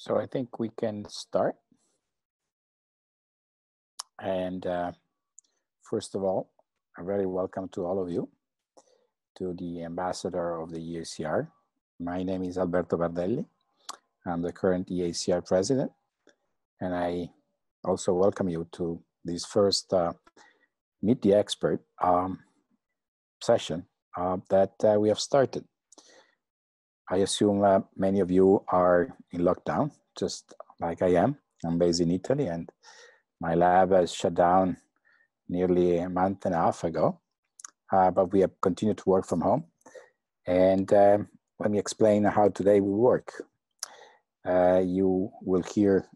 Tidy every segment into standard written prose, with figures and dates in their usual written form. So I think we can start. And first of all, a very welcome to all of you to the ambassador of the EACR. My name is Alberto Bardelli. I'm the current EACR president. And I also welcome you to this first Meet the Expert session that we have started. I assume many of you are in lockdown, just like I am. I'm based in Italy and my lab has shut down nearly a month and a half ago, but we have continued to work from home. And let me explain how today we work. You will hear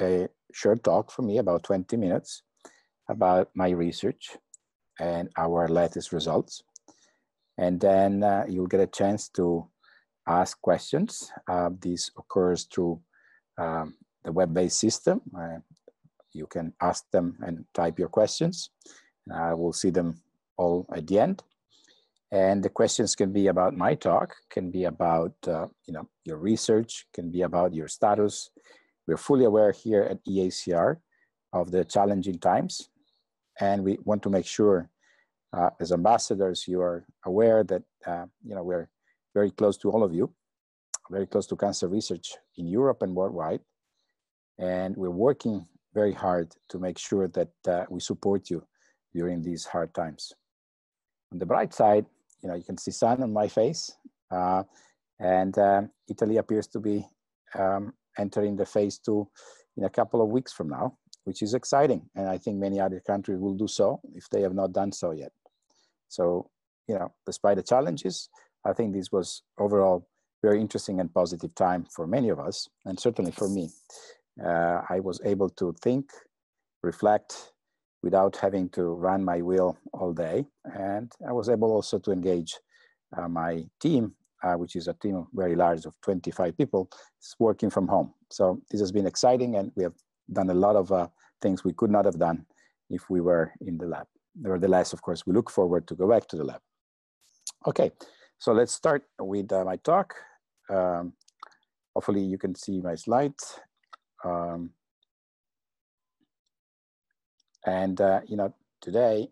a short talk from me, about 20 minutes, about my research and our latest results. And then you'll get a chance to ask questions. This occurs through the web-based system. You can ask them and type your questions. I will see them all at the end. And the questions can be about my talk, can be about your research, can be about your status. We're fully aware here at EACR of the challenging times. And we want to make sure as ambassadors, you are aware that we're very close to all of you, very close to cancer research in Europe and worldwide. And we're working very hard to make sure that we support you during these hard times. On the bright side, you can see sun on my face, and Italy appears to be entering the phase 2 in a couple of weeks from now, which is exciting. And I think many other countries will do so if they have not done so yet. So, despite the challenges, I think this was overall very interesting and positive time for many of us, and certainly for me. I was able to think, reflect, without having to run my wheel all day. And I was able also to engage my team, which is a team very large of 25 people, working from home. So this has been exciting, and we have done a lot of things we could not have done if we were in the lab. Nevertheless, of course, we look forward to go back to the lab. Okay, so let's start with my talk. Hopefully you can see my slides. Today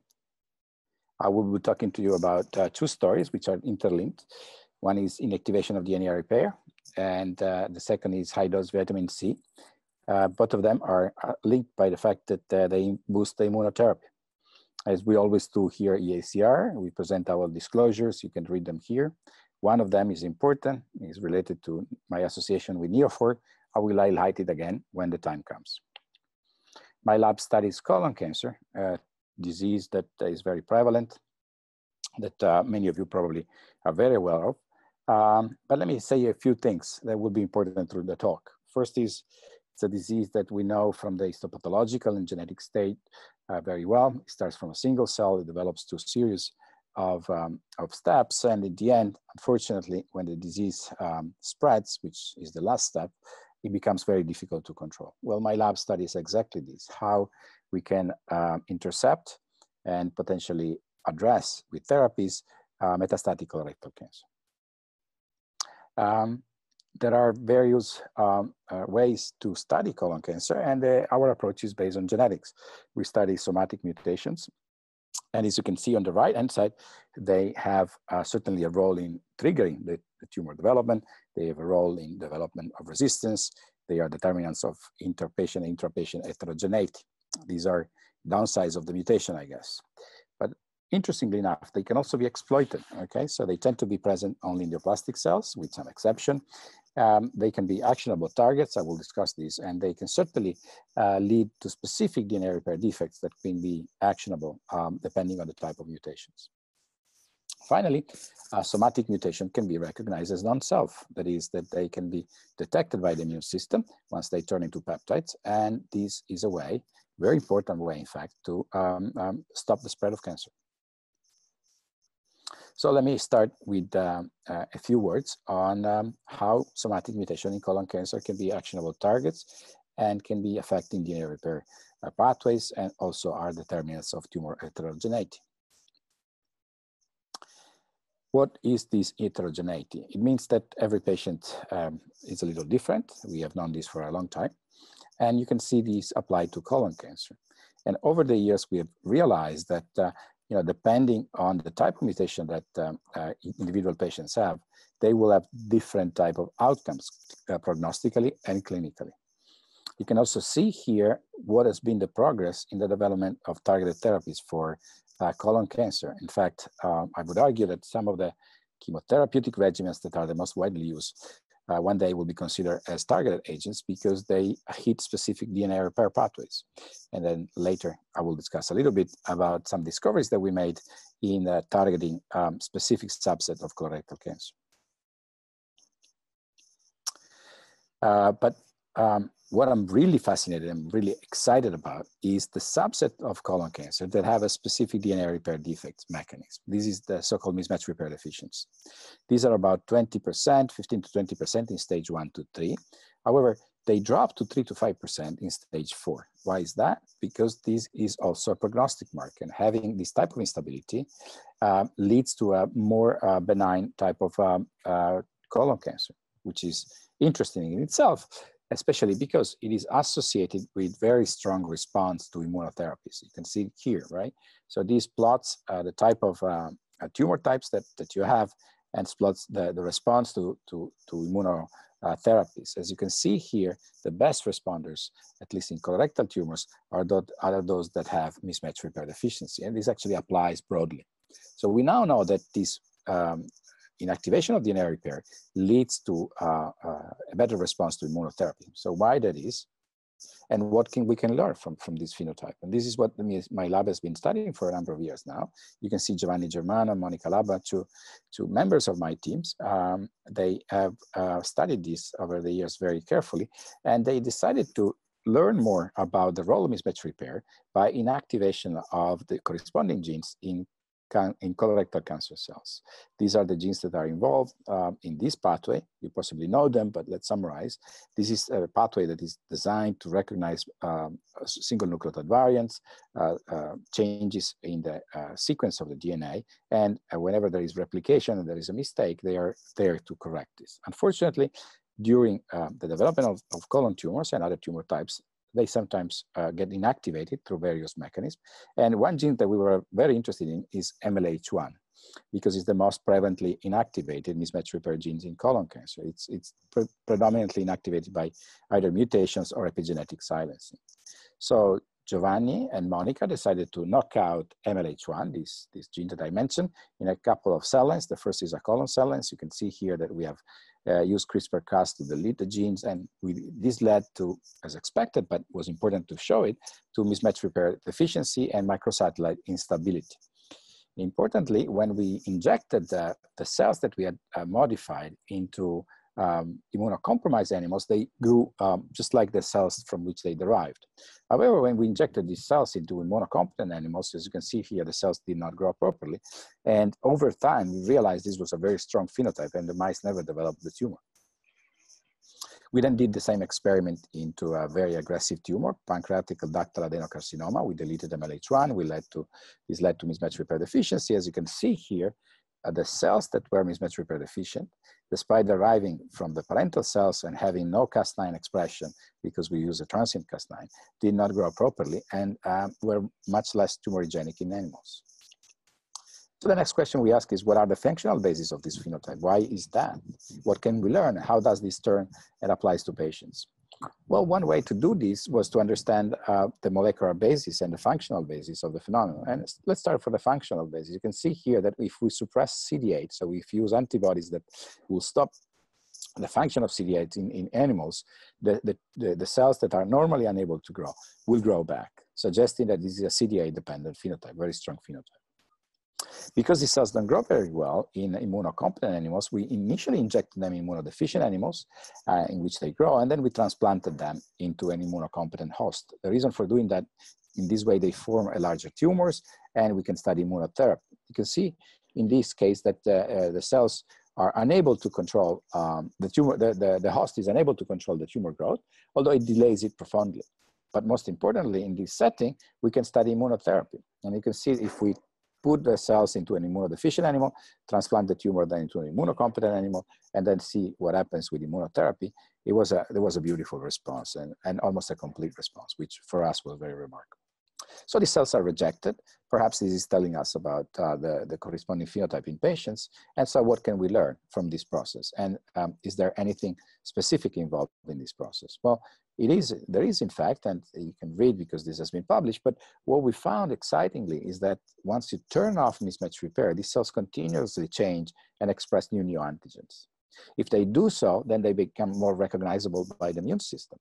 I will be talking to you about two stories which are interlinked. One is inactivation of DNA repair, and the second is high-dose vitamin C. Both of them are linked by the fact that they boost the immunotherapy. As we always do here at EACR, we present our disclosures. You can read them here. One of them is important, is related to my association with Neophore. I will highlight it again when the time comes. My lab studies colon cancer, a disease that is very prevalent, that many of you probably are very aware of. But let me say a few things that will be important through the talk. First is, it's a disease that we know from the histopathological and genetic state very well. It starts from a single cell, it develops to a series of steps, and in the end, unfortunately, when the disease spreads, which is the last step, it becomes very difficult to control. Well, my lab studies exactly this, how we can intercept and potentially address with therapies metastatic colorectal cancer. There are various ways to study colon cancer, and our approach is based on genetics. We study somatic mutations, and as you can see on the right-hand side, they have certainly a role in triggering the tumor development. They have a role in development of resistance. They are determinants of interpatient and intrapatient heterogeneity. These are downsides of the mutation, I guess. But interestingly enough, they can also be exploited, okay? So they tend to be present only in neoplastic cells, with some exception. They can be actionable targets, I will discuss these, and they can certainly lead to specific DNA repair defects that can be actionable depending on the type of mutations. Finally, somatic mutation can be recognized as non-self. That is, that they can be detected by the immune system once they turn into peptides, and this is a way, very important way in fact, to stop the spread of cancer. So let me start with a few words on how somatic mutation in colon cancer can be actionable targets and can be affecting DNA repair pathways, and also are determinants of tumor heterogeneity. What is this heterogeneity? It means that every patient is a little different. We have known this for a long time. And you can see these applied to colon cancer. And over the years, we have realized that depending on the type of mutation that individual patients have, they will have different type of outcomes prognostically and clinically. You can also see here what has been the progress in the development of targeted therapies for colon cancer. In fact, I would argue that some of the chemotherapeutic regimens that are the most widely used one day will be considered as targeted agents because they hit specific DNA repair pathways. And then later I will discuss a little bit about some discoveries that we made in targeting specific subset of colorectal cancer. What I'm really fascinated and really excited about is the subset of colon cancer that have a specific DNA repair defect mechanism. This is the so-called mismatch repair deficiency. These are about 20%, 15 to 20% in stage 1 to 3. However, they drop to 3 to 5% in stage 4. Why is that? Because this is also a prognostic marker, and having this type of instability leads to a more benign type of colon cancer, which is interesting in itself, especially because it is associated with very strong response to immunotherapies. You can see it here, right? So these plots the type of tumor types that you have, and plots the response to immunotherapies. As you can see here, the best responders, at least in colorectal tumors, are those that have mismatch repair deficiency. And this actually applies broadly. So we now know that this inactivation of DNA repair leads to a better response to immunotherapy. So why that is, and what we can learn from this phenotype. And this is what my lab has been studying for a number of years now. You can see Giovanni Germano, Monica Laba, two members of my teams. They have studied this over the years very carefully, and they decided to learn more about the role of mismatch repair by inactivation of the corresponding genes in colorectal cancer cells. These are the genes that are involved in this pathway. You possibly know them, but let's summarize. This is a pathway that is designed to recognize single nucleotide variants, changes in the sequence of the DNA, and whenever there is replication and there is a mistake, they are there to correct this. Unfortunately, during the development of colon tumors and other tumor types, they sometimes get inactivated through various mechanisms. And one gene that we were very interested in is MLH1, because it's the most prevalently inactivated mismatch repair genes in colon cancer. It's predominantly inactivated by either mutations or epigenetic silencing. So Giovanni and Monica decided to knock out MLH1, this gene that I mentioned, in a couple of cell lines. The first is a colon cell line. You can see here that we have used CRISPR-Cas to delete the genes, and this led to, as expected, but was important to show it, to mismatch repair deficiency and microsatellite instability. Importantly, when we injected the cells that we had modified into immunocompromised animals, they grew just like the cells from which they derived. However, when we injected these cells into immunocompetent animals, as you can see here, the cells did not grow properly. And over time, we realized this was a very strong phenotype, and the mice never developed the tumor. We then did the same experiment into a very aggressive tumor, pancreatic ductal adenocarcinoma. We deleted MLH1. This led to mismatch repair deficiency. As you can see here, the cells that were mismatch repair deficient, despite deriving from the parental cells and having no Cas9 expression, because we use a transient Cas9, did not grow properly and were much less tumorigenic in animals. So the next question we ask is, what are the functional bases of this phenotype? Why is that? What can we learn? How does this turn and applies to patients? Well, one way to do this was to understand the molecular basis and the functional basis of the phenomenon. And let's start from the functional basis. You can see here that if we suppress CD8, so if we use antibodies that will stop the function of CD8 in animals, the cells that are normally unable to grow will grow back, suggesting that this is a CD8-dependent phenotype, very strong phenotype. Because these cells don't grow very well in immunocompetent animals, we initially injected them in immunodeficient animals in which they grow, and then we transplanted them into an immunocompetent host. The reason for doing that, in this way, they form a larger tumors, and we can study immunotherapy. You can see in this case that the cells are unable to control the tumor, the host is unable to control the tumor growth, although it delays it profoundly. But most importantly, in this setting, we can study immunotherapy. And you can see if we put the cells into an immunodeficient animal, transplant the tumor then into an immunocompetent animal, and then see what happens with immunotherapy. It was a, there was a beautiful response and almost a complete response, which for us was very remarkable. So these cells are rejected. Perhaps this is telling us about the corresponding phenotype in patients. And so what can we learn from this process? And is there anything specific involved in this process? Well, it is, there is in fact, and you can read because this has been published, but what we found excitingly is that once you turn off mismatch repair, these cells continuously change and express new neoantigens. If they do so, then they become more recognizable by the immune system.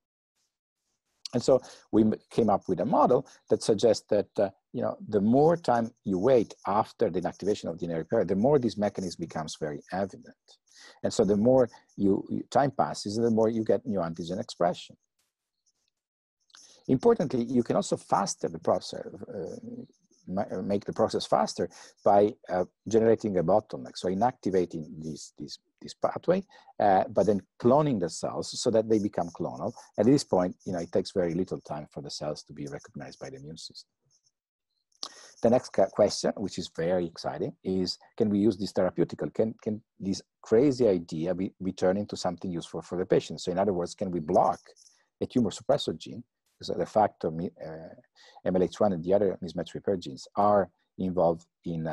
And so we came up with a model that suggests that you know, the more time you wait after the inactivation of DNA repair, the more this mechanism becomes very evident. And so the more time passes, the more you get new antigen expression. Importantly, you can also faster the process, make the process faster by generating a bottleneck, so inactivating this pathway, but then cloning the cells so that they become clonal. At this point, you know, it takes very little time for the cells to be recognized by the immune system. The next question, which is very exciting, is can we use this therapeutical? Can this crazy idea be turned into something useful for the patient? So in other words, can we block a tumor suppressor gene? Because the factor MLH1 and the other mismatch repair genes are involved in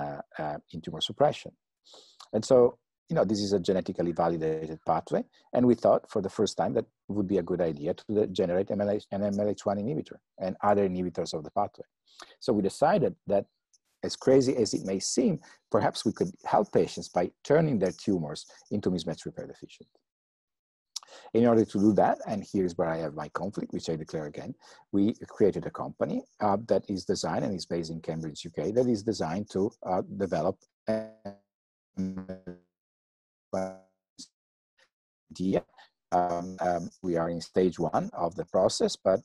tumor suppression. And so, you know, this is a genetically validated pathway. And we thought for the first time that it would be a good idea to generate an MLH1 inhibitor and other inhibitors of the pathway. So we decided that, as crazy as it may seem, perhaps we could help patients by turning their tumors into mismatch repair deficient. In order to do that, and here's where I have my conflict, which I declare again, we created a company that is designed and is based in Cambridge, UK, that is designed to develop idea. We are in stage one of the process, but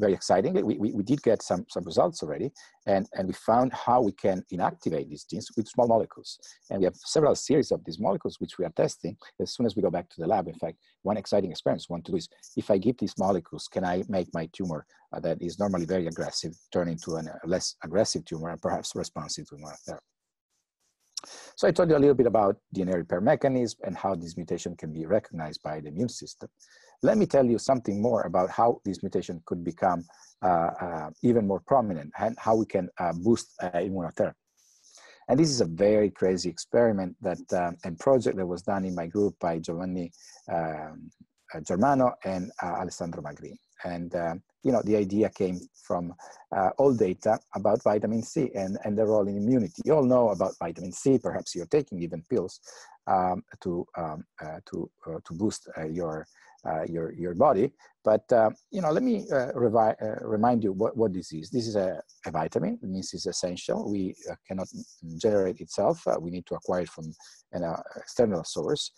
very excitingly, we did get some results already, and we found how we can inactivate these genes with small molecules. And we have several series of these molecules, which we are testing as soon as we go back to the lab. In fact, one exciting experiment I want to do is, if I give these molecules, can I make my tumor that is normally very aggressive turn into a less aggressive tumor and perhaps responsive to immunotherapy? So I told you a little bit about DNA repair mechanism and how this mutation can be recognized by the immune system. Let me tell you something more about how this mutation could become even more prominent and how we can boost immunotherapy. And this is a very crazy experiment that and project that was done in my group by Giovanni Germano and Alessandro Magri. And you know, the idea came from old data about vitamin C and the role in immunity. You all know about vitamin C. Perhaps you're taking even pills to boost your body. But you know, let me remind you what this is. This is a vitamin. It means it's essential. We cannot generate itself. We need to acquire it from an external source.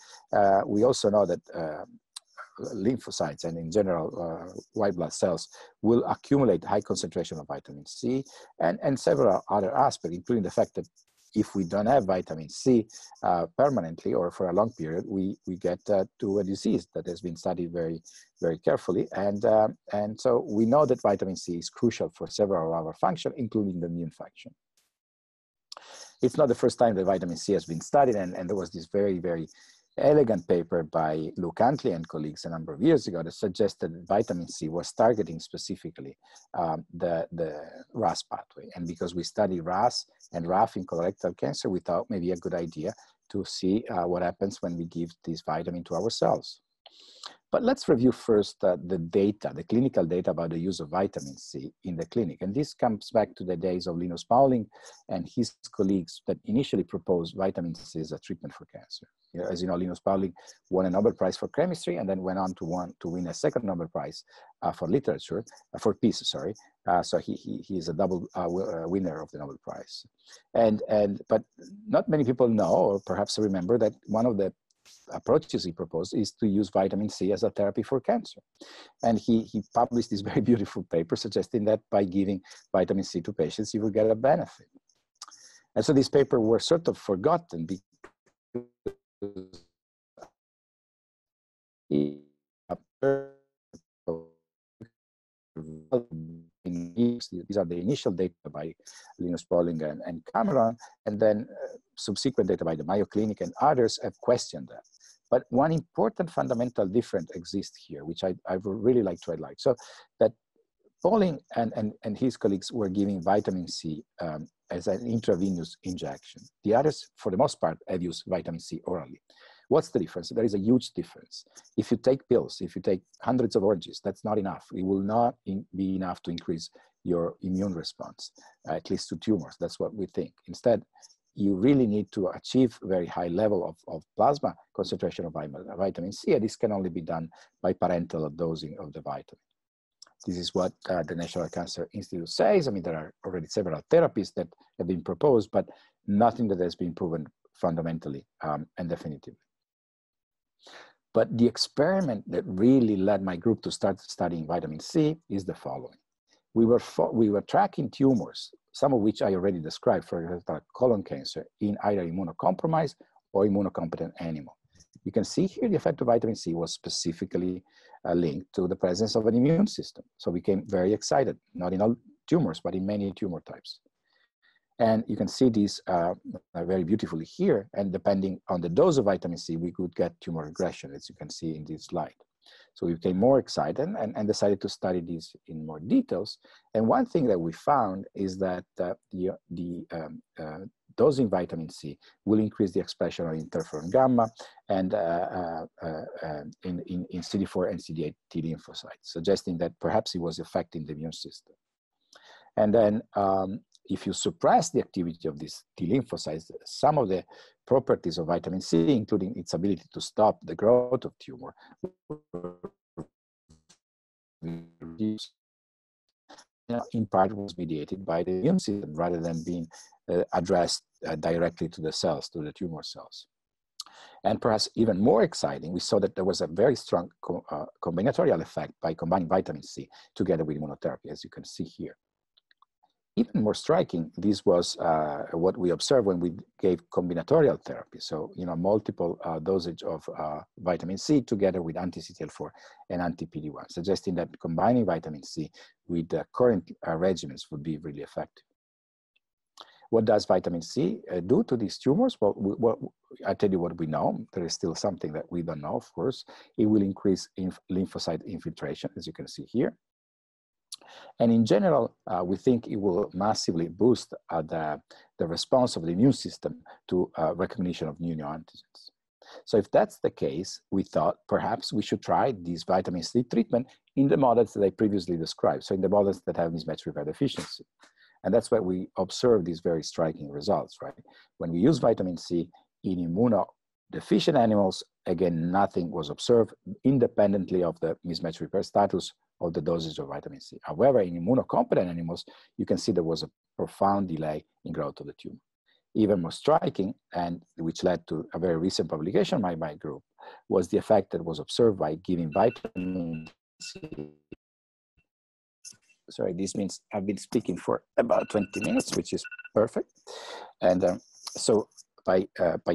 We also know that lymphocytes and in general white blood cells will accumulate high concentration of vitamin C and several other aspects, including the fact that if we don't have vitamin C permanently or for a long period, we get to a disease that has been studied very, very carefully. And so we know that vitamin C is crucial for several of our functions, including the immune function. It's not the first time that vitamin C has been studied, and there was this very, very elegant paper by Luke Antley and colleagues a number of years ago that suggested that vitamin C was targeting specifically the RAS pathway. And because we study RAS and RAF in colorectal cancer, we thought maybe a good idea to see what happens when we give this vitamin to our cells. But let's review first the data, the clinical data about the use of vitamin C in the clinic. And this comes back to the days of Linus Pauling and his colleagues that initially proposed vitamin C as a treatment for cancer. You know, as you know, Linus Pauling won a Nobel Prize for chemistry and then went on to win a second Nobel Prize for literature, for peace, sorry. So he is a double winner of the Nobel Prize. But not many people know, or perhaps remember, that one of the approaches he proposed is to use vitamin C as a therapy for cancer. And he published this very beautiful paper suggesting that by giving vitamin C to patients, you will get a benefit. And so these papers were sort of forgotten because he 15 years. These are the initial data by Linus Pauling and Cameron, and then subsequent data by the Mayo Clinic and others have questioned that. But one important fundamental difference exists here, which I would really like to highlight. So that Pauling and his colleagues were giving vitamin C as an intravenous injection. The others, for the most part, have used vitamin C orally. What's the difference? There is a huge difference. If you take pills, if you take hundreds of oranges, that's not enough. It will not be enough to increase your immune response, at least to tumors. That's what we think. Instead, you really need to achieve very high level of plasma concentration of vitamin C, and this can only be done by parenteral dosing of the vitamin. This is what the National Cancer Institute says. I mean, there are already several therapies that have been proposed, but nothing that has been proven fundamentally and definitively. But the experiment that really led my group to start studying vitamin C is the following. We were tracking tumors, some of which I already described, for example, colon cancer, in either immunocompromised or immunocompetent animal. You can see here the effect of vitamin C was specifically linked to the presence of an immune system. So we became very excited, not in all tumors, but in many tumor types. And you can see these very beautifully here. And depending on the dose of vitamin C, we could get tumor regression, as you can see in this slide. So we became more excited and decided to study these in more details. And one thing that we found is that dosing vitamin C will increase the expression of interferon gamma and in CD4 and CD8 T lymphocytes, suggesting that perhaps it was affecting the immune system. And then if you suppress the activity of these T lymphocytes, some of the properties of vitamin C, including its ability to stop the growth of tumor, in part was mediated by the immune system rather than being addressed directly to the cells, to the tumor cells. And perhaps even more exciting, we saw that there was a very strong combinatorial effect by combining vitamin C together with immunotherapy, as you can see here. Even more striking, this was what we observed when we gave combinatorial therapy. So, you know, multiple dosage of vitamin C together with anti-CTL4 and anti-PD1, suggesting that combining vitamin C with current regimens would be really effective. What does vitamin C do to these tumors? Well, I tell you what we know. There is still something that we don't know, of course. It will increase lymphocyte infiltration, as you can see here. And in general, we think it will massively boost the response of the immune system to recognition of new neoantigens. So if that's the case, we thought perhaps we should try this vitamin C treatment in the models that I previously described, so in the models that have mismatch repair deficiency. And that's where we observe these very striking results, right? When we use vitamin C in immunodeficient animals, again, nothing was observed independently of the mismatch repair status of the dosage of vitamin C. However, in immunocompetent animals, you can see there was a profound delay in growth of the tumor. Even more striking, and which led to a very recent publication by my group, was the effect that was observed by giving vitamin C. Sorry, this means I've been speaking for about 20 minutes, which is perfect. And so by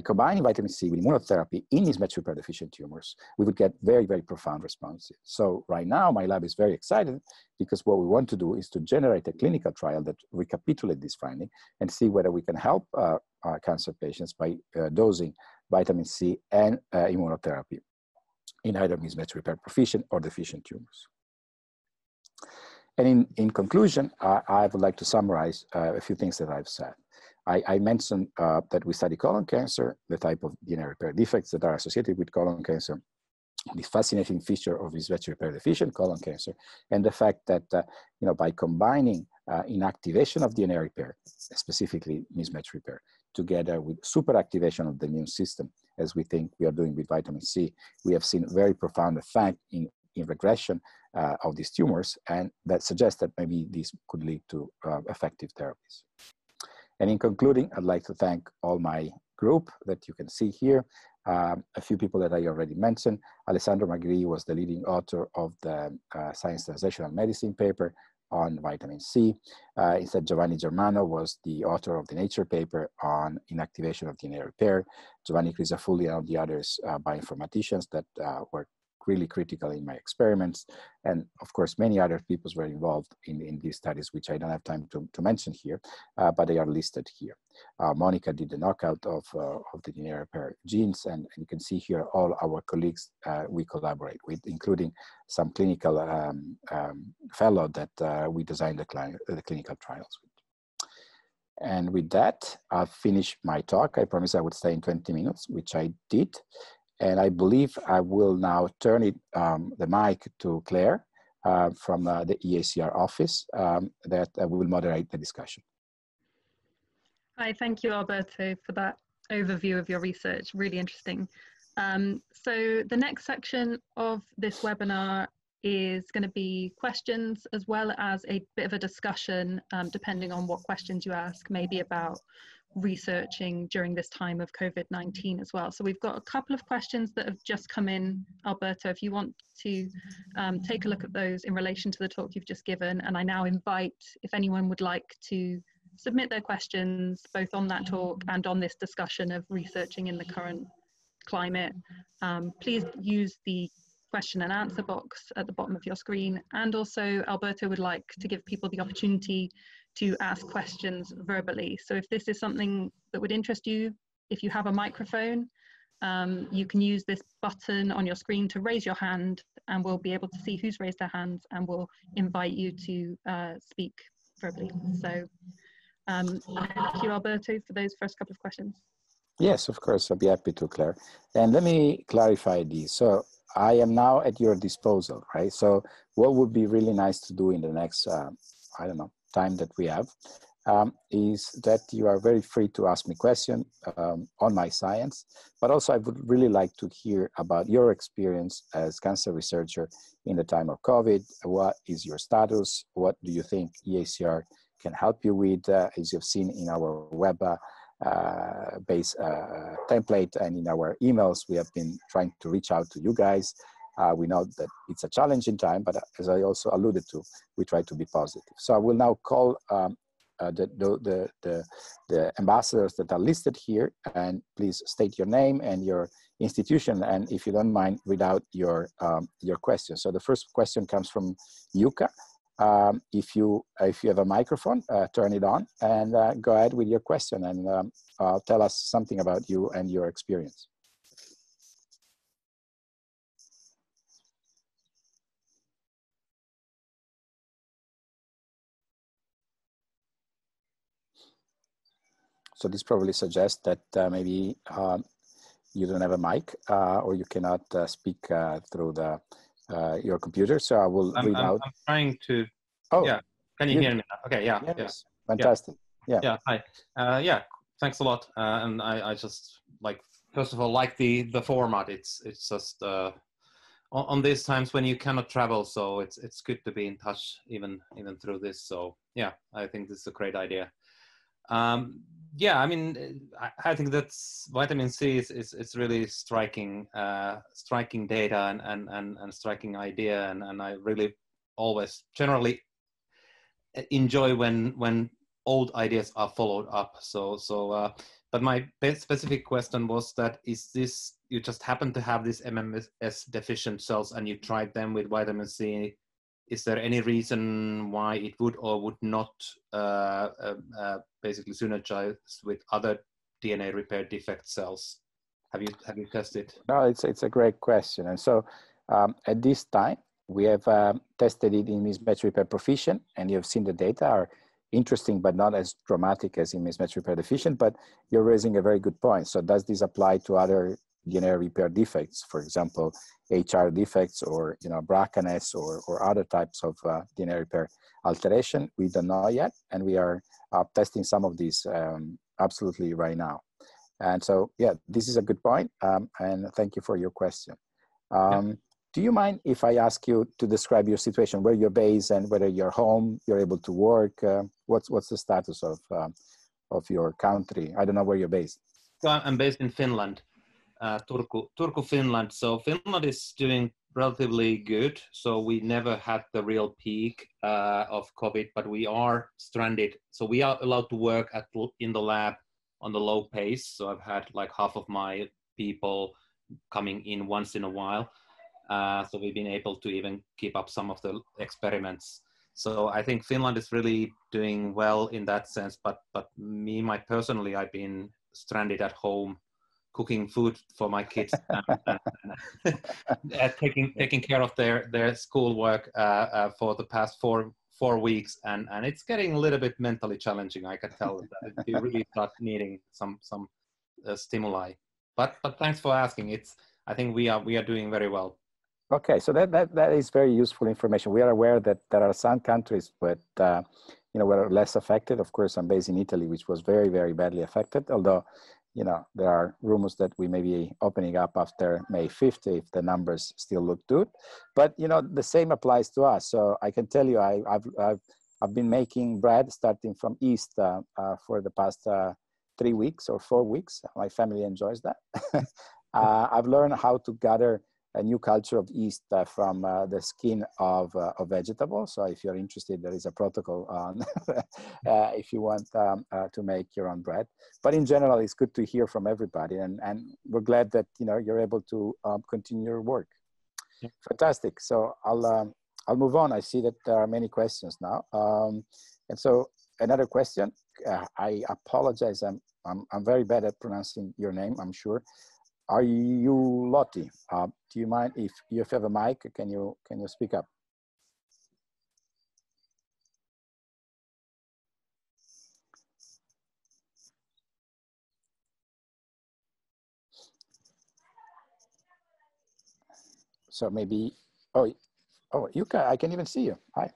combining vitamin C with immunotherapy in these mismatch repair deficient tumors, we would get very, very profound responses. So right now, my lab is very excited because what we want to do is to generate a clinical trial that recapitulates this finding and see whether we can help our cancer patients by dosing vitamin C and immunotherapy in either mismatch repair proficient or deficient tumors. And in conclusion, I would like to summarize a few things that I've said. I mentioned that we study colon cancer, the type of DNA repair defects that are associated with colon cancer, the fascinating feature of mismatch repair deficient colon cancer, and the fact that you know, by combining inactivation of DNA repair, specifically mismatch repair, together with superactivation of the immune system, as we think we are doing with vitamin C, we have seen very profound effect in regression of these tumors, and that suggests that maybe these could lead to effective therapies. And in concluding, I'd like to thank all my group that you can see here. A few people that I already mentioned. Alessandro Magri was the leading author of the Science Translational Medicine paper on vitamin C. Instead, Giovanni Germano was the author of the Nature paper on inactivation of DNA repair. Giovanni Crisafulli and all the others bioinformaticians that were really critical in my experiments. And of course, many other people were involved in these studies, which I don't have time to mention here, but they are listed here. Monica did the knockout of the DNA repair genes, and you can see here all our colleagues we collaborate with, including some clinical fellow that we designed the clinical trials with. And with that, I'll finish my talk. I promised I would stay in 20 minutes, which I did. And I believe I will now turn it, the mic to Claire from the EACR office that will moderate the discussion. Hi, thank you, Alberto, for that overview of your research. Really interesting. So the next section of this webinar is going to be questions, as well as a bit of a discussion, depending on what questions you ask, maybe about researching during this time of COVID-19 as well. So we've got a couple of questions that have just come in. Alberto, if you want to take a look at those in relation to the talk you've just given, and I now invite, if anyone would like to submit their questions, both on that talk and on this discussion of researching in the current climate, please use the question and answer box at the bottom of your screen. And also, Alberto would like to give people the opportunity to ask questions verbally. So if this is something that would interest you, if you have a microphone, you can use this button on your screen to raise your hand, and we'll be able to see who's raised their hands, and we'll invite you to speak verbally. So thank you, Alberto, for those first couple of questions. Yes, of course, I'll be happy to, Claire. And let me clarify these. So I am now at your disposal, right? So what would be really nice to do in the next, I don't know, time that we have, is that you are very free to ask me questions on my science, but also I would really like to hear about your experience as cancer researcher in the time of COVID. What is your status? What do you think EACR can help you with, as you've seen in our web base template and in our emails? We have been trying to reach out to you guys. We know that it's a challenging time, but as I also alluded to, we try to be positive. So I will now call the ambassadors that are listed here, and please state your name and your institution, and if you don't mind, read out your question. So the first question comes from Yuka. If you have a microphone, turn it on and go ahead with your question, and tell us something about you and your experience. So this probably suggests that maybe you don't have a mic or you cannot speak through the your computer, so I will read out. I'm trying to. Oh, yeah. Can you hear me? Okay, yeah. Yes. Yeah. Fantastic. Yeah. Yeah. Hi. Yeah. Thanks a lot. And I just like, first of all, like the format. It's just on these times when you cannot travel, so it's good to be in touch even through this. So yeah, I think this is a great idea. Yeah, I mean, I think that's vitamin C is really striking data and striking idea, and I really always generally enjoy when old ideas are followed up. So but my specific question was that is this, you just happen to have these MMS deficient cells and you tried them with vitamin C. Is there any reason why it would or would not basically synergize with other DNA repair defect cells? Have you tested? No, it's a great question. And so at this time, we have tested it in mismatch repair proficient, and you have seen the data are interesting, but not as dramatic as in mismatch repair deficient, but you're raising a very good point. So does this apply to other DNA repair defects, for example, HR defects, or BRCA-ness, or other types of DNA repair alteration? We don't know yet, and we are testing some of these absolutely right now. And so, yeah, this is a good point, and thank you for your question. Yeah. Do you mind if I ask you to describe your situation, where you're based and whether you're home, you're able to work? What's the status of your country? I don't know where you're based. So I'm based in Finland. Turku, Finland. So Finland is doing relatively good. So we never had the real peak of COVID, but we are stranded. So we are allowed to work in the lab on the low pace. So I've had like half of my people coming in once in a while. So we've been able to even keep up some of the experiments. So I think Finland is really doing well in that sense, but me, personally, I've been stranded at home cooking food for my kids and taking care of their schoolwork for the past four weeks, and it's getting a little bit mentally challenging. I can tell that you really start needing some stimuli. But thanks for asking. I think we are doing very well. Okay, so that is very useful information. We are aware that there are some countries that were less affected. Of course, I'm based in Italy, which was very, very badly affected. Although, there are rumors that we may be opening up after May 5th if the numbers still look good. But, the same applies to us. So I can tell you, I've been making bread starting from East for the past 3 weeks or 4 weeks. My family enjoys that. I've learned how to gather a new culture of yeast from the skin of vegetables. So if you're interested, there is a protocol on if you want to make your own bread. But in general, it's good to hear from everybody. And we're glad that, you're able to continue your work. Yeah. Fantastic. So I'll move on. I see that there are many questions now. And so another question, I apologize. I'm very bad at pronouncing your name, I'm sure. Are you Lotti? Do you mind if you have a mic? Can you speak up? So maybe oh Yuka, I can even see you. Hi.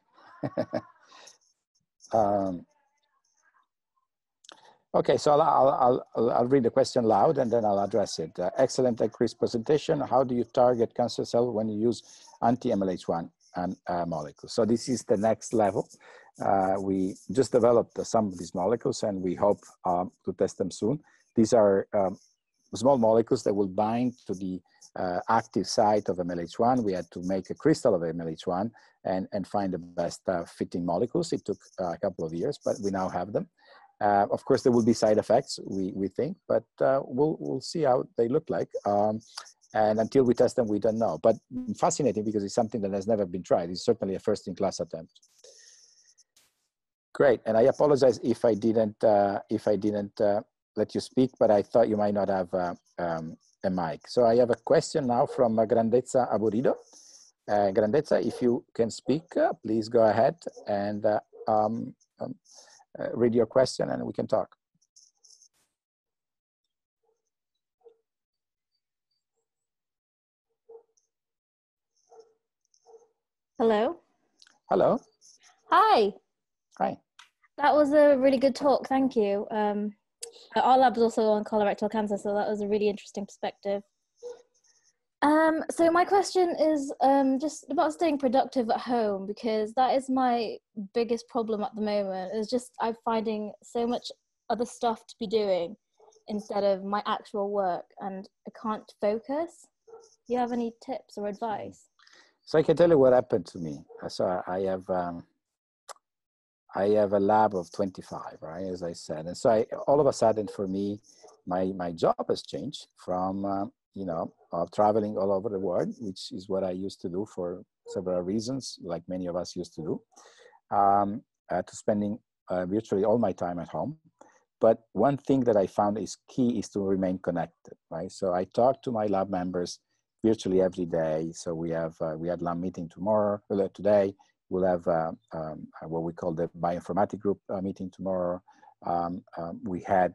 Okay, so I'll read the question loud and then I'll address it. Excellent and crisp presentation. How do you target cancer cells when you use anti-MLH1 molecules? So this is the next level. We just developed some of these molecules and we hope to test them soon. These are small molecules that will bind to the active site of MLH1. We had to make a crystal of MLH1 and find the best fitting molecules. It took a couple of years, but we now have them. Of course, there will be side effects, we think, but we'll see how they look like. And until we test them, we don't know. But fascinating because it's something that has never been tried. It's certainly a first-in-class attempt. Great, and I apologize if I didn't let you speak, but I thought you might not have a mic. So I have a question now from Grandezza Aburido. Grandezza, if you can speak, please go ahead and read your question and we can talk. Hello. Hello. Hi. Hi. That was a really good talk. Thank you. Our lab is also on colorectal cancer, so that was a really interesting perspective. So my question is just about staying productive at home, because that is my biggest problem at the moment. It's just I'm finding so much other stuff to be doing instead of my actual work, and I can't focus. Do you have any tips or advice? So I can tell you what happened to me. So I have a lab of 25, right, as I said. And so all of a sudden for me, my job has changed from, traveling all over the world, which is what I used to do for several reasons, like many of us used to do, to spending virtually all my time at home. But one thing that I found is key is to remain connected, right? So I talk to my lab members virtually every day. So we had lab meeting tomorrow, today. We'll have what we call the bioinformatic group meeting tomorrow. We had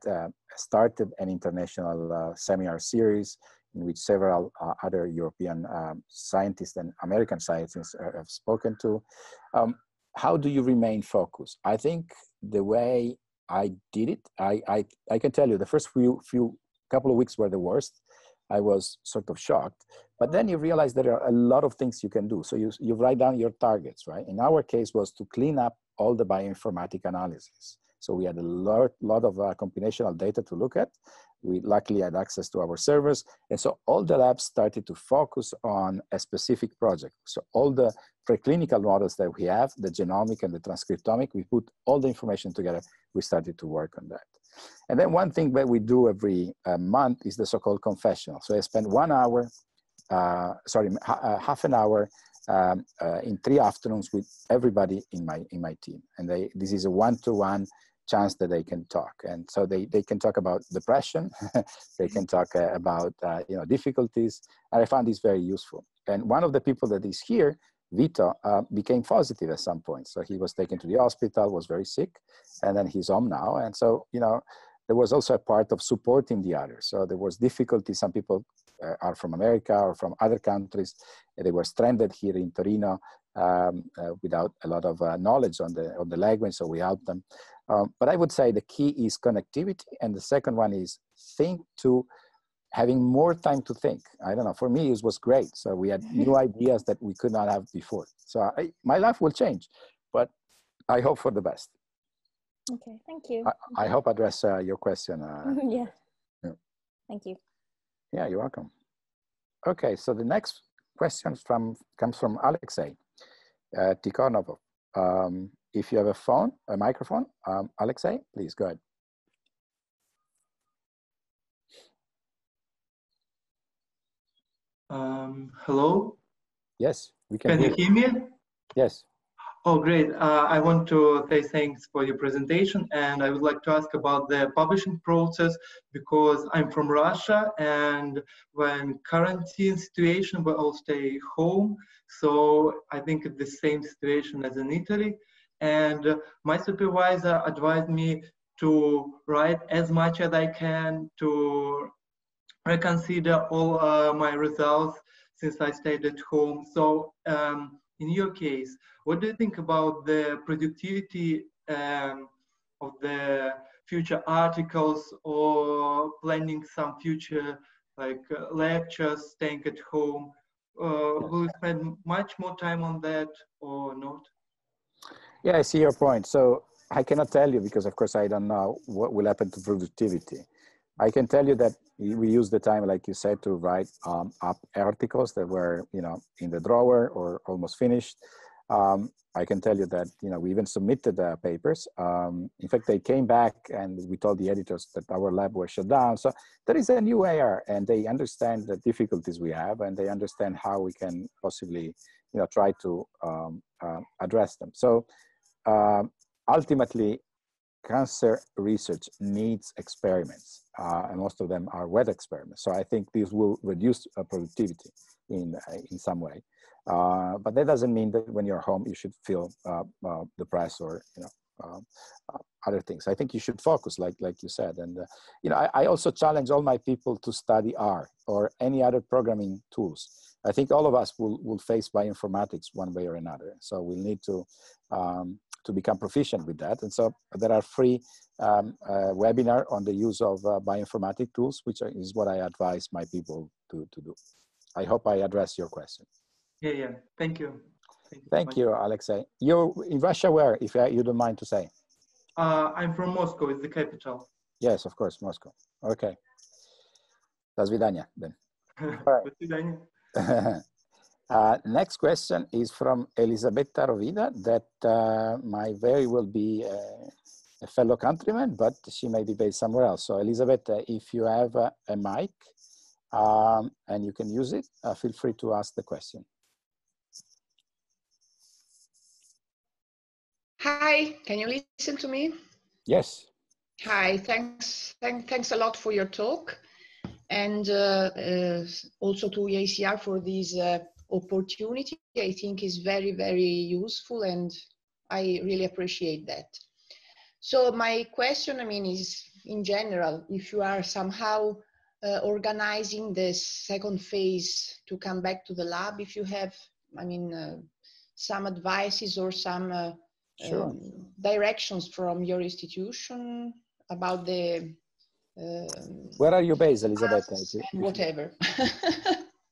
started an international seminar series in which several other European scientists and American scientists have spoken to. How do you remain focused? I think the way I did it, I can tell you the first few couple of weeks were the worst. I was sort of shocked, but then you realize there are a lot of things you can do. So you write down your targets, right? In our case was to clean up all the bioinformatic analysis. So we had a lot of combinational data to look at. We luckily had access to our servers. And so all the labs started to focus on a specific project. So all the preclinical models that we have, the genomic and the transcriptomic, we put all the information together. We started to work on that. And then one thing that we do every month is the so-called confessional. So I spend 1 hour half an hour in 3 afternoons with everybody in my team. And this is a one-to-one chance that they can talk. And so they can talk about depression, they can talk about difficulties, and I found this very useful. And one of the people that is here, Vito, became positive at some point. So he was taken to the hospital, was very sick, and then he's home now. And so, there was also a part of supporting the others. So there was difficulty. Some people are from America or from other countries. They were stranded here in Torino without a lot of knowledge on the language, so we helped them. But I would say the key is connectivity, and the second one is having more time to think. I don't know, for me, it was great. So we had new ideas that we could not have before. So my life will change, but I hope for the best. Okay, thank you. I hope I address your question. Yeah, thank you. Yeah, you're welcome. Okay, so the next question comes from Alexei Tikhonov. If you have a microphone, Alexei, please go ahead. Hello? Yes, we can. Can you hear me? Yes. Oh, great. I want to say thanks for your presentation, and I would like to ask about the publishing process, because I'm from Russia, and when quarantine situation, we all stay home. So I think it's the same situation as in Italy. And my supervisor advised me to write as much as I can to reconsider all my results since I stayed at home. So in your case, what do you think about the productivity of the future articles, or planning some future lectures, staying at home? Will you spend much more time on that or not? Yeah, I see your point. So I cannot tell you because, of course, I don't know what will happen to productivity. I can tell you that we use the time, like you said, to write up articles that were, in the drawer or almost finished. I can tell you that, we even submitted papers. In fact, they came back and we told the editors that our lab was shut down. So there is a new era, and they understand the difficulties we have, and they understand how we can possibly, try to address them. So ultimately, cancer research needs experiments, and most of them are wet experiments. So I think this will reduce productivity in some way. But that doesn't mean that when you're home, you should feel depressed or, other things. I think you should focus, like you said. And, I also challenge all my people to study R or any other programming tools. I think all of us will face bioinformatics one way or another. So we'll need to become proficient with that. And so there are free webinar on the use of bioinformatic tools, which is what I advise my people to do. I hope I addressed your question. Yeah, thank you. Thank you, Alexei. You're in Russia where, if you don't mind to say? I'm from Moscow, it's the capital. Yes, of course, Moscow. Okay. До свидания, then. All right. Next question is from Elisabetta Rovida, that might very well be a fellow countryman, but she may be based somewhere else. So Elisabetta, if you have a mic and you can use it, feel free to ask the question. Hi, can you listen to me? Yes. Hi, thanks a lot for your talk, and also to EACR for these opportunity. I think is very, very useful, and I really appreciate that. So my question, is in general, if you are somehow organizing this second phase to come back to the lab, if you have, some advices or some directions from your institution about the... where are you based, Elisabetta? Whatever.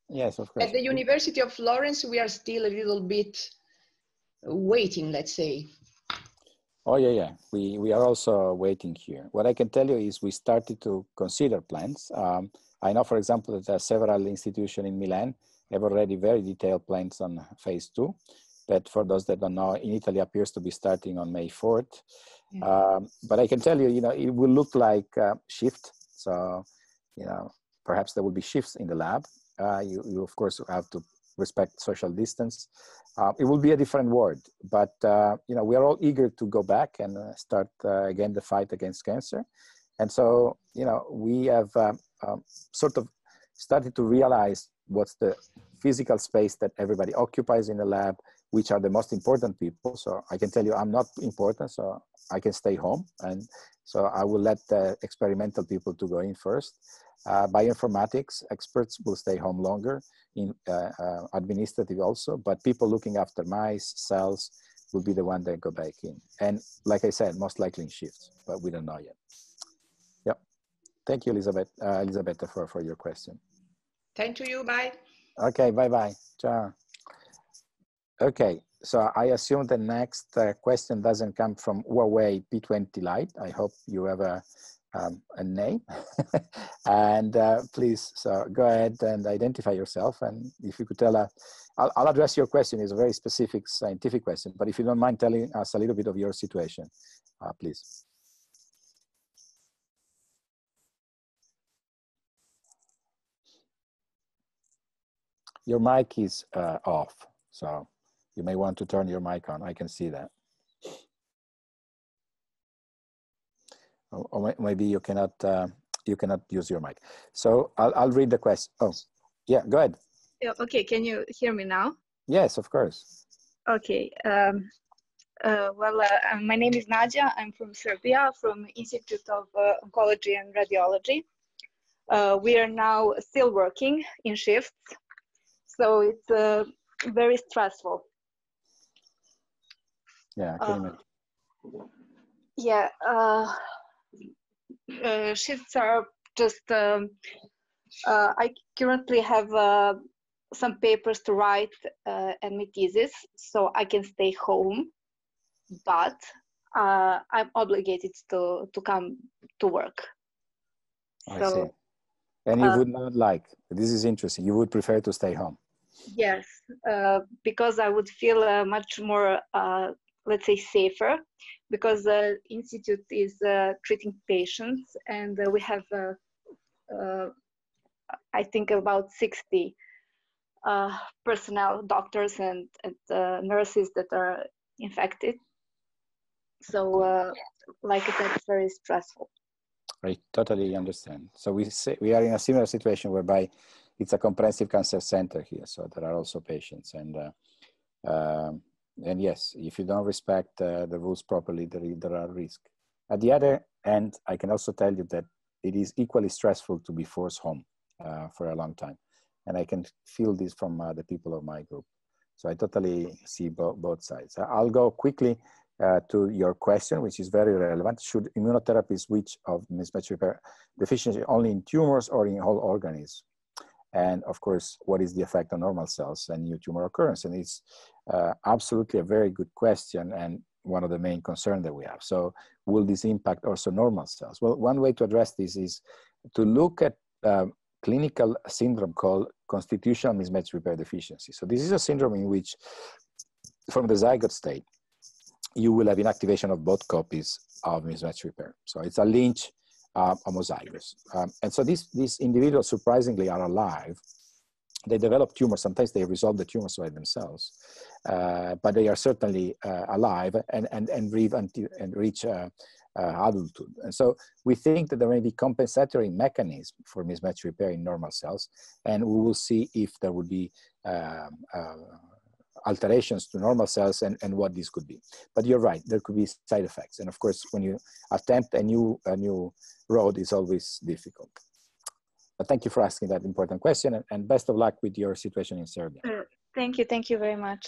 Yes, of course. At the University of Florence, we are still a little bit waiting, let's say. Oh, yeah. We are also waiting here. What I can tell you is we started to consider plans. I know, for example, that there are several institutions in Milan have already very detailed plans on phase 2. That, for those that don't know, in Italy appears to be starting on May 4th. Yeah. But I can tell you, it will look like shift. So, perhaps there will be shifts in the lab. You of course have to respect social distance. It will be a different world, but you know, we are all eager to go back and start again the fight against cancer. And so, you know, we have sort of started to realize what's the physical space that everybody occupies in the lab, which are the most important people. So I can tell you I'm not important, so I can stay home. And so I will let the experimental people to go in first. Bioinformatics experts will stay home longer, in administrative also, but people looking after mice, cells, will be the one that go back in. And like I said, most likely in shifts, but we don't know yet. Yep. Thank you, Elisabetta, for your question. Thank you, bye. Okay, bye-bye, ciao. Okay, so I assume the next question doesn't come from Huawei P20 Lite. I hope you have a name. And please, so go ahead and identify yourself. And if you could tell us, I'll address your question. It's a very specific scientific question, but if you don't mind telling us a little bit of your situation, please. Your mic is off, so you may want to turn your mic on. I can see that. Or maybe you cannot use your mic. So I'll read the question. Oh, yeah, go ahead. Okay, can you hear me now? Yes, of course. Okay. My name is Nadia. I'm from Serbia, from Institute of Oncology and Radiology. We are now still working in shifts. So it's very stressful. Yeah, I can imagine. Yeah, shifts are just, I currently have some papers to write and my thesis, so I can stay home, but I'm obligated to come to work. I see. And you would not like, this is interesting, you would prefer to stay home. Yes, because I would feel much more, let's say, safer, because the Institute is treating patients, and we have, I think, about 60 personnel, doctors and nurses that are infected. So, like I said, it's very stressful. I totally understand. So we are in a similar situation whereby it's a comprehensive cancer center here. So there are also patients, and yes, if you don't respect the rules properly, there are risks. At the other end, I can also tell you that it is equally stressful to be forced home for a long time, and I can feel this from the people of my group. So I totally see both sides. I'll go quickly to your question, which is very relevant. Should immunotherapy switch of mismatch repair deficiency only in tumors or in whole organisms? And of course, what is the effect on normal cells and new tumor occurrence? And it's absolutely a very good question, and one of the main concerns that we have. So will this impact also normal cells? Well, one way to address this is to look at clinical syndrome called constitutional mismatch repair deficiency. So this is a syndrome in which from the zygote state, you will have inactivation of both copies of mismatch repair. So it's a Lynch homozygous. And so these individuals surprisingly are alive. They develop tumors. Sometimes they resolve the tumors by themselves, but they are certainly alive and reach adulthood. And so we think that there may be compensatory mechanism for mismatch repair in normal cells, and we will see if there would be alterations to normal cells and what this could be. But you're right, there could be side effects. And of course, when you attempt a new road, it's always difficult. But thank you for asking that important question, and best of luck with your situation in Serbia. Thank you very much.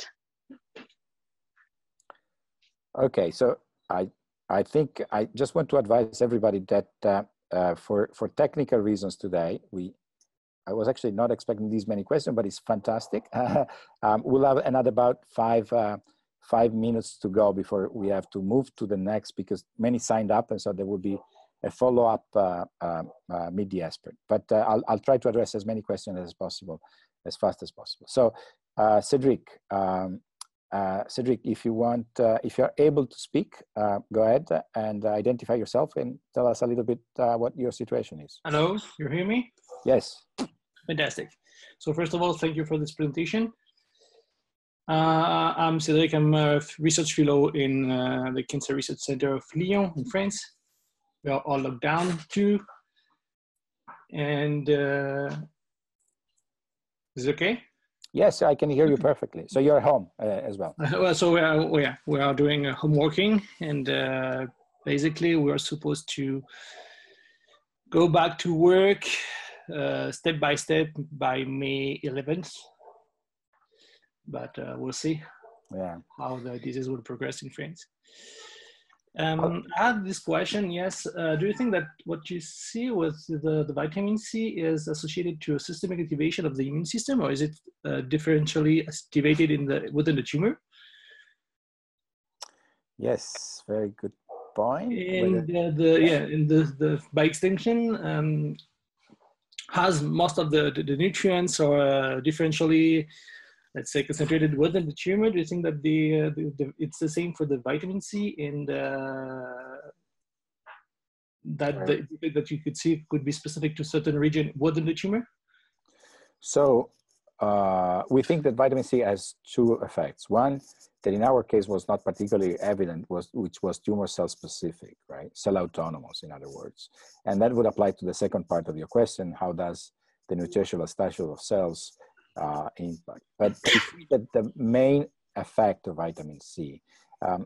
Okay, so I think I just want to advise everybody that for technical reasons today, I was actually not expecting these many questions, but it's fantastic. We'll have another about five minutes to go before we have to move to the next, because many signed up, and so there will be a follow-up mid-expert. But I'll try to address as many questions as possible, as fast as possible. So, Cedric, if you want, if you're able to speak, go ahead and identify yourself and tell us a little bit what your situation is. Hello, you hear me? Yes. Fantastic. So first of all, thank you for this presentation. I'm Cédric, I'm a research fellow in the Cancer Research Center of Lyon in France. We are all locked down too. And is it okay? Yes, I can hear you perfectly. So you're at home as well. Well, so we are doing home working, and basically we are supposed to go back to work step by step by May 11th. But we'll see how the disease will progress in France. I have this question, yes. Do you think that what you see with the vitamin C is associated to a systemic activation of the immune system, or is it differentially activated in the, within the tumor? Yes, very good point. And, by extension, has most of the nutrients or differentially, let's say, concentrated within the tumor? Do you think that it's the same for the vitamin C, and that you could see could be specific to certain region within the tumor? So we think that vitamin C has two effects. One, that in our case was not particularly evident, which was tumor cell specific, right? Cell autonomous, in other words. And that would apply to the second part of your question, how does the nutritional stature of cells impact. But the main effect of vitamin C,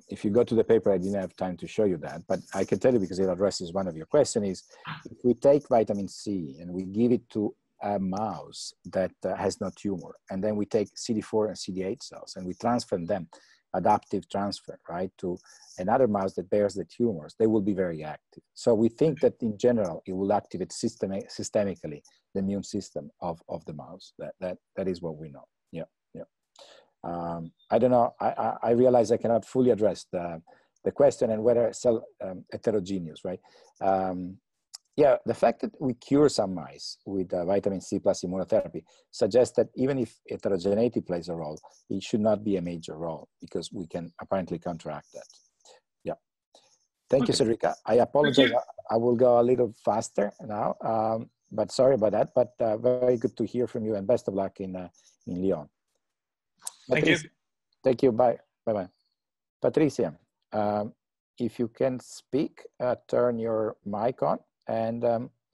if you go to the paper, I didn't have time to show you that, but I can tell you because it addresses one of your questions, is if we take vitamin C and we give it to a mouse that has no tumor, and then we take CD4 and CD8 cells and we transfer them, adaptive transfer, right, to another mouse that bears the tumors, they will be very active. So we think that in general, it will activate systemically the immune system of the mouse. That is what we know. Yeah, yeah. I don't know, I realize I cannot fully address the question and whether cell heterogeneous, right? Yeah, the fact that we cure some mice with vitamin C plus immunotherapy suggests that even if heterogeneity plays a role, it should not be a major role because we can apparently counteract that. Yeah. Thank you, Cedrica. I apologize. I will go a little faster now, but sorry about that. But very good to hear from you, and best of luck in Lyon. Patricia, thank you. Thank you. Bye. Bye-bye. Patricia, if you can speak, turn your mic on. And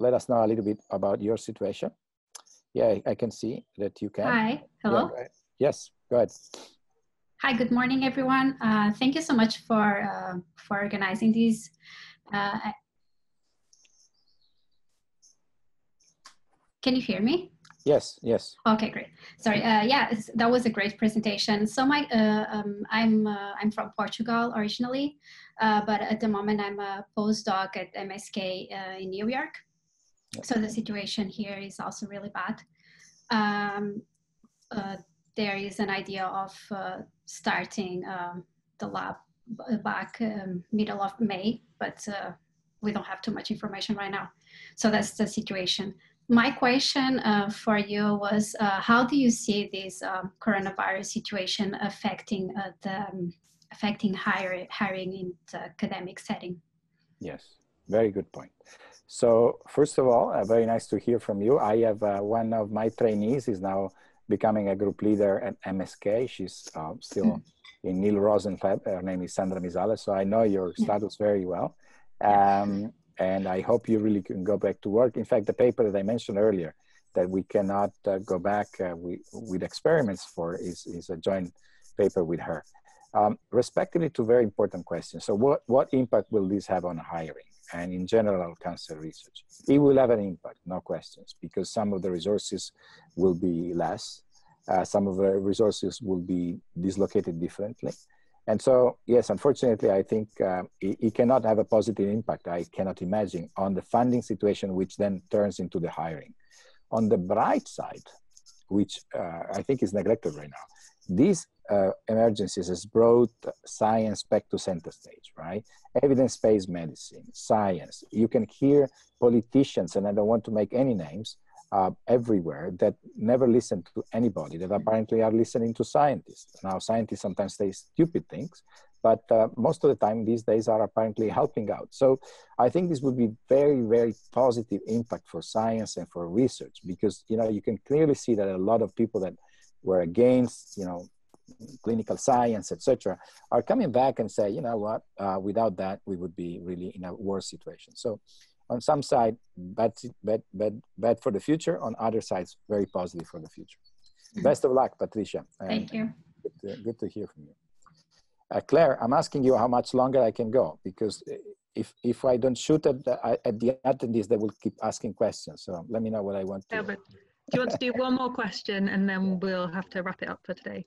let us know a little bit about your situation. Yeah, I can see that you can. Hi, hello. Yeah, yes, go ahead. Hi, good morning, everyone. Thank you so much for organizing these. Can you hear me? Yes, yes. Okay, great. Sorry, yeah, that was a great presentation. So my, I'm from Portugal originally, but at the moment I'm a postdoc at MSK in New York. So the situation here is also really bad. There is an idea of starting the lab back middle of May, but we don't have too much information right now. So that's the situation. My question for you was, how do you see this coronavirus situation affecting affecting hiring in the academic setting? Yes, very good point. So first of all, very nice to hear from you. I have one of my trainees is now becoming a group leader at MSK. She's still in Neil Rosen lab. Her name is Sandra Mizales. So I know your status very well. And I hope you really can go back to work. In fact, the paper that I mentioned earlier that we cannot go back with experiments for is a joint paper with her. Respectively, two very important questions. So what impact will this have on hiring and in general cancer research? It will have an impact, no questions, because some of the resources will be less. Some of the resources will be dislocated differently. And so, yes, unfortunately, I think it cannot have a positive impact, I cannot imagine, on the funding situation, which then turns into the hiring. On the bright side, which I think is neglected right now, these emergencies has brought science back to center stage, right? Evidence-based medicine, science. You can hear politicians, and I don't want to make any names, everywhere that never listened to anybody, that apparently are listening to scientists. Now, scientists sometimes say stupid things, but most of the time these days are apparently helping out. So I think this would be very, very positive impact for science and for research, because, you know, you can clearly see that a lot of people that were against, you know, clinical science, etc., are coming back and say, you know what, without that, we would be really in a worse situation. So on some side, bad for the future. On other sides, very positive for the future. Best of luck, Patricia. Thank you. Good to hear from you. Claire, I'm asking you how much longer I can go, because if I don't shoot at the attendees, they will keep asking questions. So let me know what I want to. Yeah, but do you want to do one more question and then we'll have to wrap it up for today?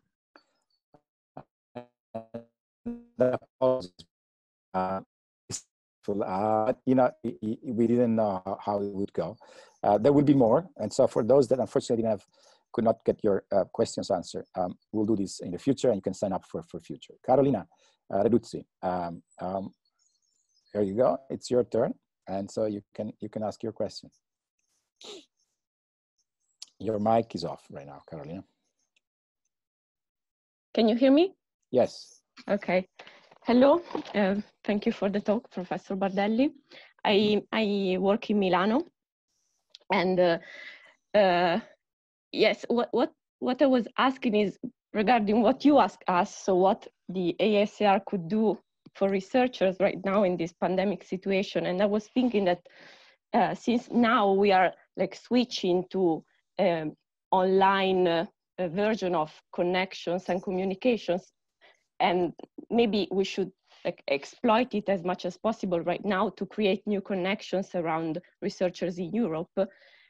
You know, we didn't know how it would go. There will be more, and so for those that unfortunately could not get your questions answered, we'll do this in the future, and you can sign up for future. Carolina Reduzzi, there you go. It's your turn, and so you can ask your question. Your mic is off right now, Carolina. Can you hear me? Yes. Okay. Hello. Thank you for the talk, Professor Bardelli. I work in Milano, and yes, what I was asking is regarding what you asked us. So what the AACR could do for researchers right now in this pandemic situation, and I was thinking that since now we are like switching to online. A version of connections and communications, and maybe we should like exploit it as much as possible right now to create new connections around researchers in Europe.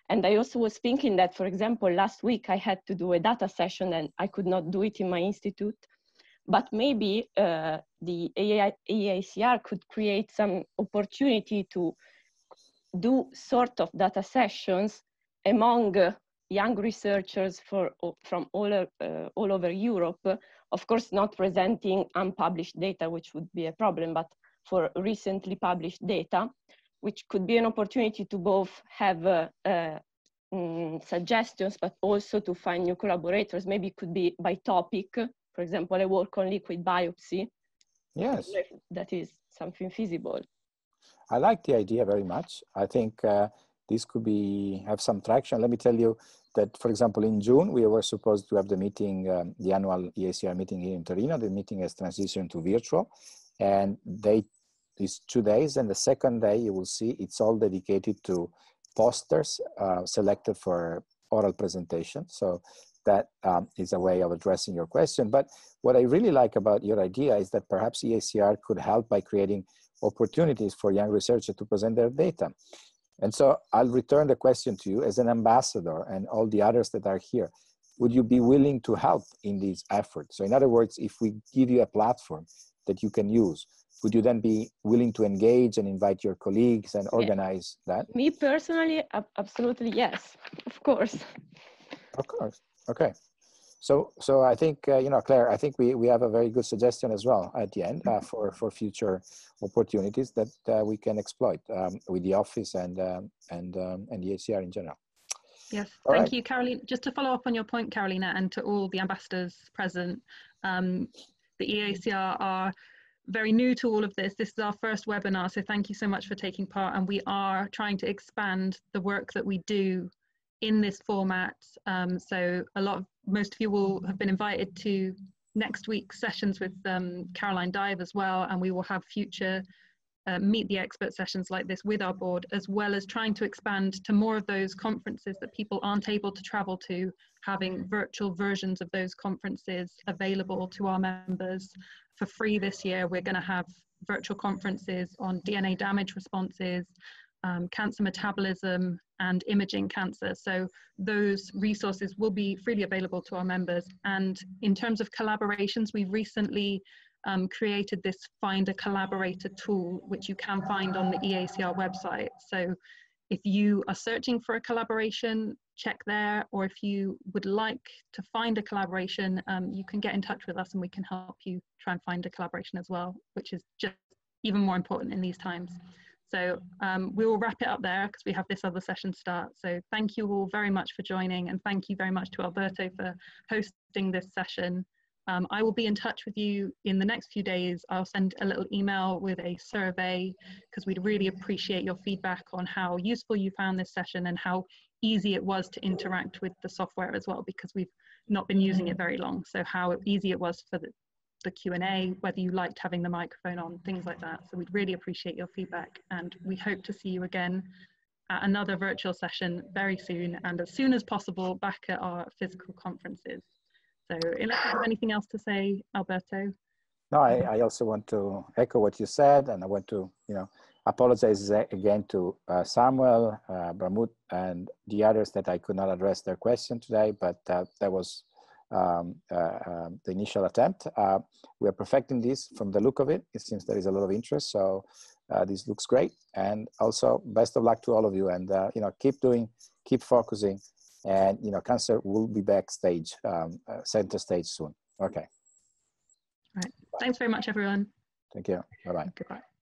And I also was thinking that, for example, last week I had to do a data session and I could not do it in my institute, but maybe the AACR could create some opportunity to do sort of data sessions among young researchers from all over Europe, of course not presenting unpublished data, which would be a problem, but for recently published data, which could be an opportunity to both have suggestions, but also to find new collaborators. Maybe it could be by topic. For example, I work on liquid biopsy. Yes. That is something feasible. I like the idea very much. I think this could have some traction. Let me tell you that, for example, in June, we were supposed to have the meeting, the annual EACR meeting here in Torino. The meeting has transitioned to virtual, and it's 2 days, and the second day, you will see, it's all dedicated to posters selected for oral presentation. So that is a way of addressing your question. But what I really like about your idea is that perhaps EACR could help by creating opportunities for young researchers to present their data. And so I'll return the question to you as an ambassador and all the others that are here. Would you be willing to help in these efforts? So in other words, if we give you a platform that you can use, would you then be willing to engage and invite your colleagues and organize that? Me personally, absolutely, yes, of course. Of course, okay. So I think, you know, Claire, I think we have a very good suggestion as well at the end for future opportunities that we can exploit with the office and the ACR in general. Yes, thank you, Caroline. Just to follow up on your point, Carolina, and to all the ambassadors present, the EACR are very new to all of this. This is our first webinar, so thank you so much for taking part. And we are trying to expand the work that we do in this format, so most of you will have been invited to next week's sessions with Caroline Dive as well, and we will have future meet the expert sessions like this with our board, as well as trying to expand to more of those conferences that people aren't able to travel to, having virtual versions of those conferences available to our members for free. This year we're going to have virtual conferences on DNA damage responses, cancer metabolism, and imaging cancer. So those resources will be freely available to our members. And in terms of collaborations, we've recently created this Find a Collaborator tool, which you can find on the EACR website. So if you are searching for a collaboration, check there, or if you would like to find a collaboration, you can get in touch with us and we can help you try and find a collaboration as well, which is just even more important in these times. So we will wrap it up there because we have this other session start. So thank you all very much for joining, and thank you very much to Alberto for hosting this session. I will be in touch with you in the next few days. I'll send a little email with a survey because we'd really appreciate your feedback on how useful you found this session and how easy it was to interact with the software as well, because we've not been using it very long. So how easy it was for the Q&A, whether you liked having the microphone on, things like that. So we'd really appreciate your feedback, and we hope to see you again at another virtual session very soon, and as soon as possible back at our physical conferences. So unless you have anything else to say, Alberto? No, I also want to echo what you said, and I want to, apologize again to Samuel, Bramuth, and the others that I could not address their question today, but that was the initial attempt. We are perfecting this from the look of it. It seems there is a lot of interest, so this looks great. And also, best of luck to all of you, and keep focusing, and cancer will be backstage, center stage soon. Okay. All right. Thanks very much, everyone. Thank you. Bye bye. Goodbye.